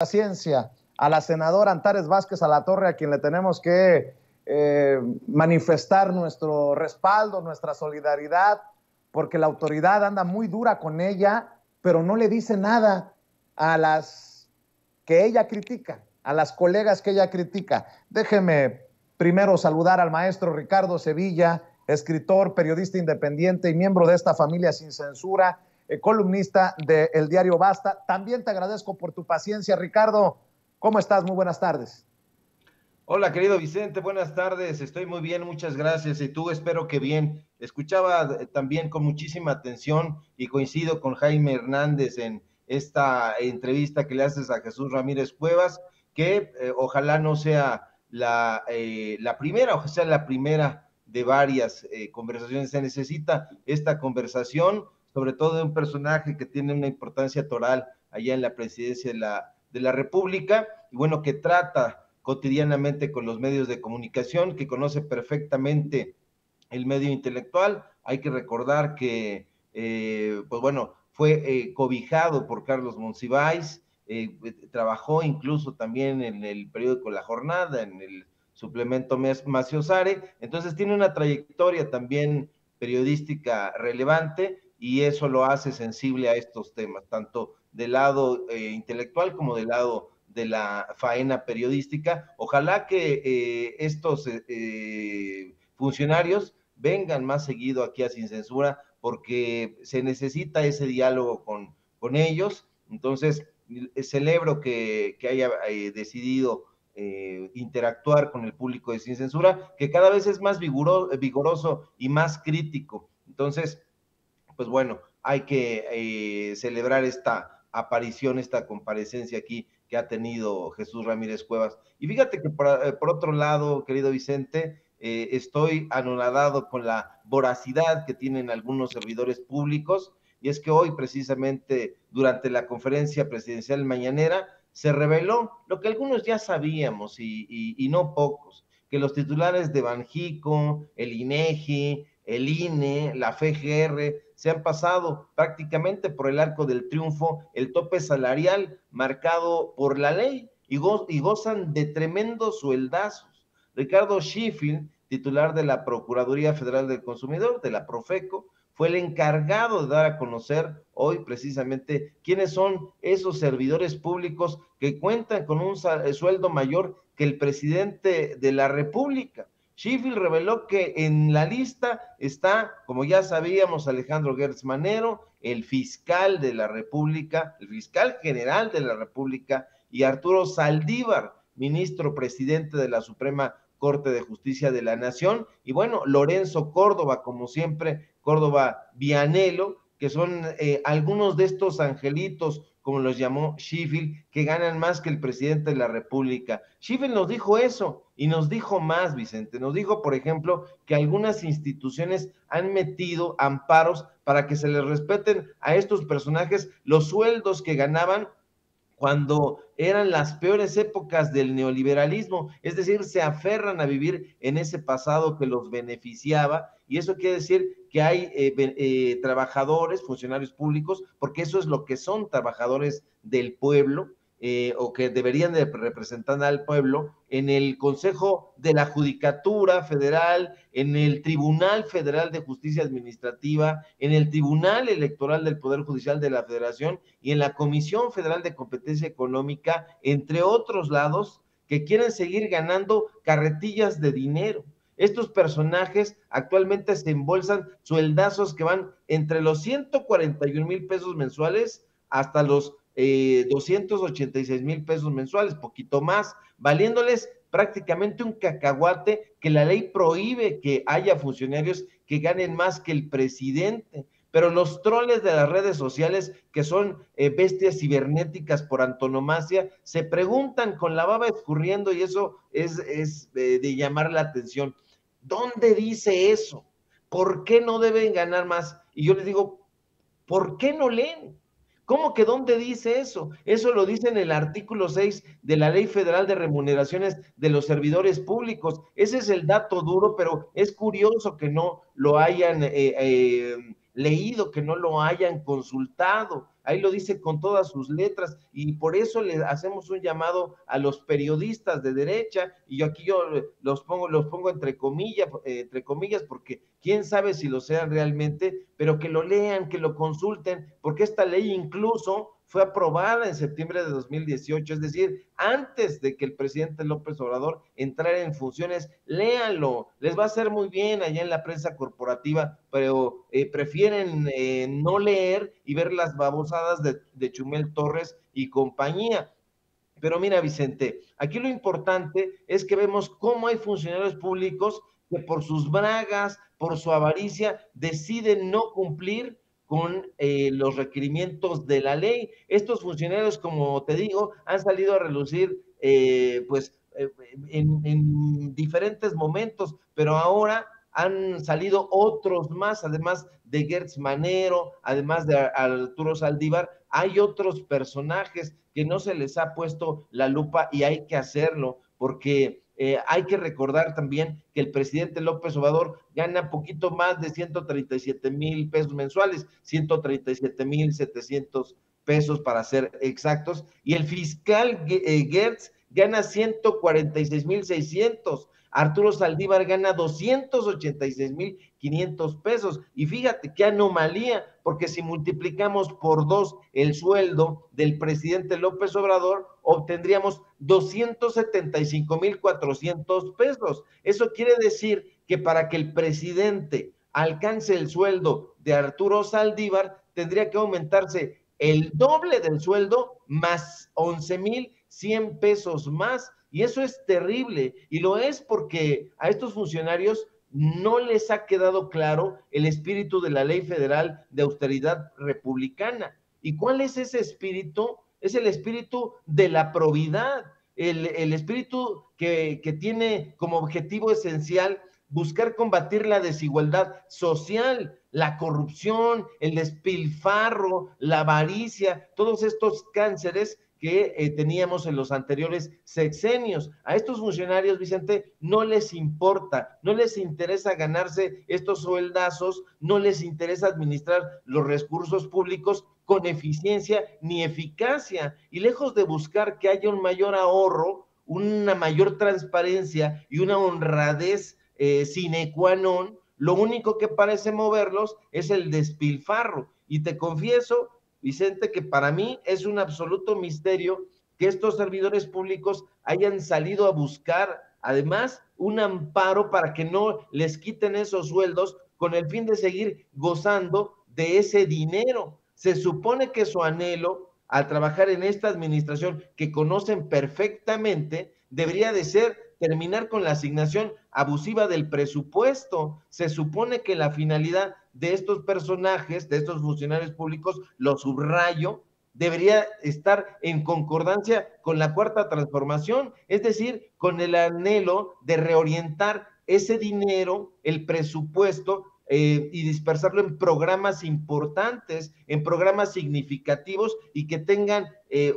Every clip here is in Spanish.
la ciencia, a la senadora Antares Vázquez Alatorre, a quien le tenemos que manifestar nuestro respaldo, nuestra solidaridad, porque la autoridad anda muy dura con ella, pero no le dice nada a las que ella critica, a las colegas que ella critica. Déjeme primero saludar al maestro Ricardo Sevilla, escritor, periodista independiente y miembro de esta familia Sin Censura, columnista del diario Basta. También te agradezco por tu paciencia, Ricardo. ¿Cómo estás? Muy buenas tardes. Hola, querido Vicente, buenas tardes. Estoy muy bien, muchas gracias. Y tú, espero que bien. Escuchaba también con muchísima atención y coincido con Jaime Hernández en esta entrevista que le haces a Jesús Ramírez Cuevas, que ojalá no sea la primera, o sea la primera de varias conversaciones. Se necesita esta conversación, sobre todo de un personaje que tiene una importancia toral allá en la presidencia de la República, y bueno, que trata cotidianamente con los medios de comunicación, que conoce perfectamente el medio intelectual. Hay que recordar que, pues bueno, fue cobijado por Carlos Monsiváis, trabajó incluso también en el periódico La Jornada, en el suplemento Masiosare, entonces tiene una trayectoria también periodística relevante y eso lo hace sensible a estos temas, tanto del lado intelectual como del lado de la faena periodística. Ojalá que estos funcionarios vengan más seguido aquí a Sin Censura, porque se necesita ese diálogo con ellos. Entonces, celebro que haya decidido interactuar con el público de Sin Censura, que cada vez es más vigoroso y más crítico. Entonces, pues bueno, hay que celebrar esta aparición, esta comparecencia aquí que ha tenido Jesús Ramírez Cuevas. Y fíjate que por otro lado, querido Vicente, estoy anonadado con la voracidad que tienen algunos servidores públicos, y es que hoy precisamente durante la conferencia presidencial mañanera se reveló lo que algunos ya sabíamos y no pocos, que los titulares de Banxico, el Inegi, el INE, la FGR, se han pasado prácticamente por el arco del triunfo el tope salarial marcado por la ley y gozan de tremendos sueldazos. Ricardo Schiffin, titular de la Procuraduría Federal del Consumidor, de la Profeco, fue el encargado de dar a conocer hoy precisamente quiénes son esos servidores públicos que cuentan con un sueldo mayor que el presidente de la República. Schiffin reveló que en la lista está, como ya sabíamos, Alejandro Gertz Manero, el fiscal de la República, el fiscal general de la República, y Arturo Zaldívar, ministro presidente de la Suprema Corte de Justicia de la Nación, y bueno, Lorenzo Córdoba, como siempre, Córdova Vianello, que son algunos de estos angelitos, como los llamó Schiffin, que ganan más que el presidente de la República. Schiffin nos dijo eso y nos dijo más, Vicente. Nos dijo, por ejemplo, que algunas instituciones han metido amparos para que se les respeten a estos personajes los sueldos que ganaban cuando eran las peores épocas del neoliberalismo, es decir, se aferran a vivir en ese pasado que los beneficiaba, y eso quiere decir que hay trabajadores, funcionarios públicos, porque eso es lo que son, trabajadores del pueblo, o que deberían de representar al pueblo, en el Consejo de la Judicatura Federal, en el Tribunal Federal de Justicia Administrativa, en el Tribunal Electoral del Poder Judicial de la Federación y en la Comisión Federal de Competencia Económica, entre otros lados, que quieren seguir ganando carretillas de dinero. Estos personajes actualmente se embolsan sueldazos que van entre los 141 mil pesos mensuales hasta los 286 mil pesos mensuales, poquito más, valiéndoles prácticamente un cacahuate, que la ley prohíbe que haya funcionarios que ganen más que el presidente. Pero los troles de las redes sociales, que son bestias cibernéticas por antonomasia, se preguntan con la baba escurriendo, y eso es de llamar la atención. ¿Dónde dice eso? ¿Por qué no deben ganar más? Y yo les digo, ¿por qué no leen? ¿Cómo que dónde dice eso? Eso lo dice en el artículo 6 de la Ley Federal de Remuneraciones de los Servidores Públicos. Ese es el dato duro, pero es curioso que no lo hayan leído, que no lo hayan consultado. ahí lo dice con todas sus letras, y por eso le hacemos un llamado a los periodistas de derecha, y yo los pongo entre comillas, porque quién sabe si lo sean realmente, pero que lo lean, que lo consulten, porque esta ley incluso fue aprobada en septiembre de 2018, es decir, antes de que el presidente López Obrador entrara en funciones. Léanlo, les va a hacer muy bien allá en la prensa corporativa, pero prefieren no leer y ver las babosadas de Chumel Torres y compañía. Pero mira, Vicente, aquí lo importante es que vemos cómo hay funcionarios públicos que por sus bragas, por su avaricia, deciden no cumplir con los requerimientos de la ley. Estos funcionarios, como te digo, han salido a relucir en diferentes momentos, pero ahora han salido otros más, además de Gertz Manero, además de Arturo Zaldívar. Hay otros personajes que no se les ha puesto la lupa y hay que hacerlo, porque hay que recordar también que el presidente López Obrador gana poquito más de 137 mil pesos mensuales, 137 mil 700 pesos para ser exactos, y el fiscal Gertz gana 146 mil 600, Arturo Zaldívar gana 286 mil 500 pesos, y fíjate qué anomalía, porque si multiplicamos por 2 el sueldo del presidente López Obrador, obtendríamos 275,400 pesos. Eso quiere decir que para que el presidente alcance el sueldo de Arturo Zaldívar, tendría que aumentarse el doble del sueldo más 11,100 pesos más. Y eso es terrible, y lo es porque a estos funcionarios no les ha quedado claro el espíritu de la Ley Federal de Austeridad Republicana. ¿Y cuál es ese espíritu? Es el espíritu de la probidad, el espíritu que tiene como objetivo esencial buscar combatir la desigualdad social, la corrupción, el despilfarro, la avaricia, todos estos cánceres que teníamos en los anteriores sexenios. A estos funcionarios, Vicente, no les importa, no les interesa ganarse estos sueldazos, no les interesa administrar los recursos públicos con eficiencia ni eficacia, y lejos de buscar que haya un mayor ahorro, una mayor transparencia y una honradez sine qua non, lo único que parece moverlos es el despilfarro. Y te confieso, Vicente, que para mí es un absoluto misterio que estos servidores públicos hayan salido a buscar, además, un amparo para que no les quiten esos sueldos con el fin de seguir gozando de ese dinero. Se supone que su anhelo al trabajar en esta administración, que conocen perfectamente, debería de ser terminar con la asignación abusiva del presupuesto. Se supone que la finalidad de estos personajes, de estos funcionarios públicos, lo subrayo, debería estar en concordancia con la Cuarta Transformación, es decir, con el anhelo de reorientar ese dinero, el presupuesto, y dispersarlo en programas importantes, en programas significativos y que tengan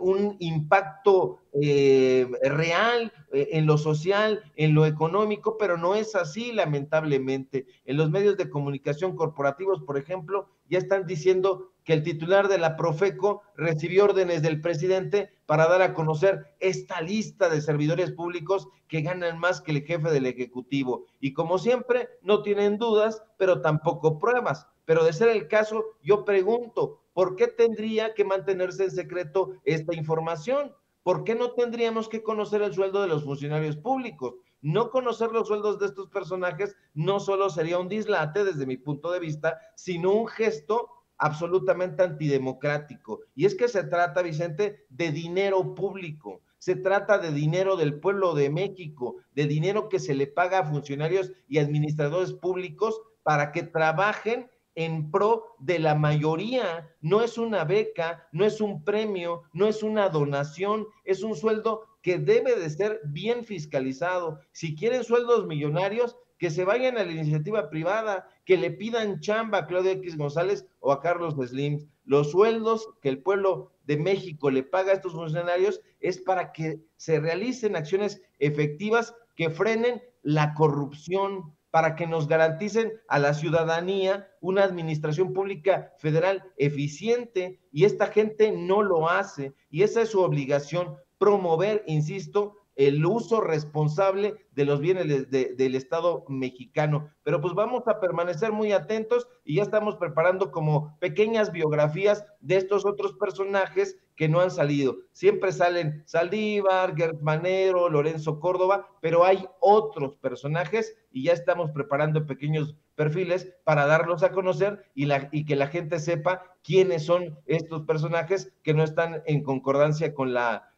un impacto real en lo social, en lo económico, pero no es así, lamentablemente. En los medios de comunicación corporativos, por ejemplo, ya están diciendo que el titular de la Profeco recibió órdenes del presidente para dar a conocer esta lista de servidores públicos que ganan más que el jefe del Ejecutivo. Y como siempre, no tienen dudas, pero tampoco pruebas. Pero de ser el caso, yo pregunto, ¿por qué tendría que mantenerse en secreto esta información? ¿Por qué no tendríamos que conocer el sueldo de los funcionarios públicos? No conocer los sueldos de estos personajes no solo sería un dislate, desde mi punto de vista, sino un gesto absolutamente antidemocrático. Y es que se trata, Vicente, de dinero público, se trata de dinero del pueblo de México, de dinero que se le paga a funcionarios y administradores públicos para que trabajen en pro de la mayoría. No es una beca, no es un premio, no es una donación, es un sueldo que debe de ser bien fiscalizado. Si quieren sueldos millonarios, que se vayan a la iniciativa privada, que le pidan chamba a Claudia X. González o a Carlos Slim. Los sueldos que el pueblo de México le paga a estos funcionarios es para que se realicen acciones efectivas que frenen la corrupción, para que nos garanticen a la ciudadanía una administración pública federal eficiente, y esta gente no lo hace, y esa es su obligación, promover, insisto, el uso responsable de los bienes del Estado mexicano. Pero pues vamos a permanecer muy atentos y ya estamos preparando como pequeñas biografías de estos otros personajes que no han salido. Siempre salen Zaldívar, Gertz Manero, Lorenzo Córdoba, pero hay otros personajes y ya estamos preparando pequeños perfiles para darlos a conocer y que la gente sepa quiénes son estos personajes que no están en concordancia con la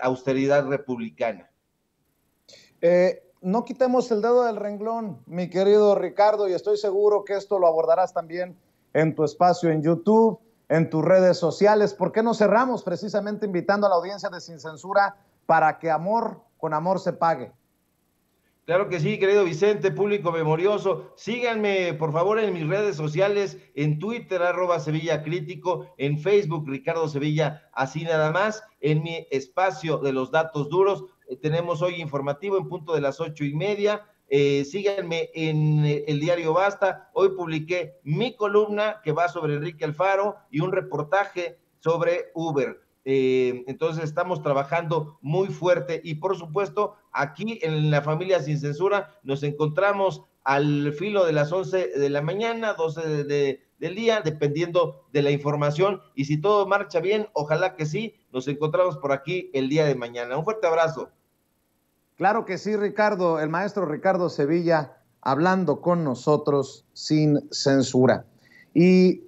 austeridad republicana. No quitemos el dedo del renglón, mi querido Ricardo, y estoy seguro que esto lo abordarás también en tu espacio en YouTube, en tus redes sociales. ¿Por qué no cerramos precisamente invitando a la audiencia de Sin Censura para que amor con amor se pague? Claro que sí, querido Vicente, público memorioso, síganme por favor en mis redes sociales, en Twitter, @SevillaCrítico, en Facebook, Ricardo Sevilla, así nada más, en mi espacio de los datos duros, tenemos hoy informativo en punto de las 8:30, síganme en el Diario Basta, hoy publiqué mi columna que va sobre Enrique Alfaro y un reportaje sobre Uber. Entonces estamos trabajando muy fuerte y por supuesto aquí en la familia Sin Censura nos encontramos al filo de las 11 de la mañana, 12 del día, dependiendo de la información, y si todo marcha bien, ojalá que sí, nos encontramos por aquí el día de mañana. Un fuerte abrazo. Claro que sí, Ricardo, el maestro Ricardo Sevilla hablando con nosotros Sin Censura. Y